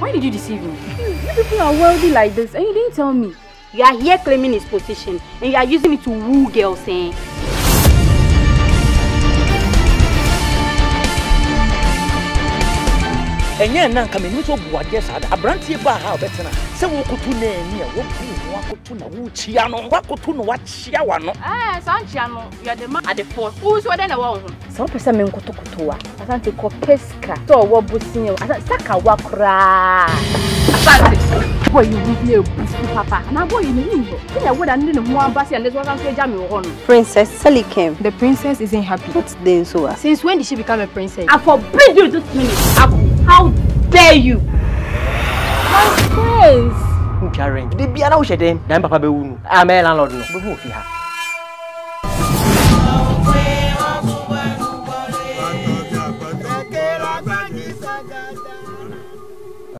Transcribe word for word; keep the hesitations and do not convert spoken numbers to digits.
Why did you deceive me? You people are wealthy like this and you didn't tell me. You are here claiming his position and you are using it to woo girls, eh? And now coming into Guadiasa, a brandy baha better. So we could to near what to Chiano, what to what Chiano. Ah, Sanchiano, you are the man at the fort. Who's what in a wall? Some person men could to Kutua, Asante Copesca, so what Busino, Asaka Wakra. Asante, boy, you will be a papa, and I boy in the window. I would have known one bassi and this one say Jamie on. Princess Sally came. The princess isn't happy. What's then so? Since when did she become a princess? I forbid you this minute. How dare you? My friends! Who caring? The Biana Shedem, Papa Beun. I'm a landlord.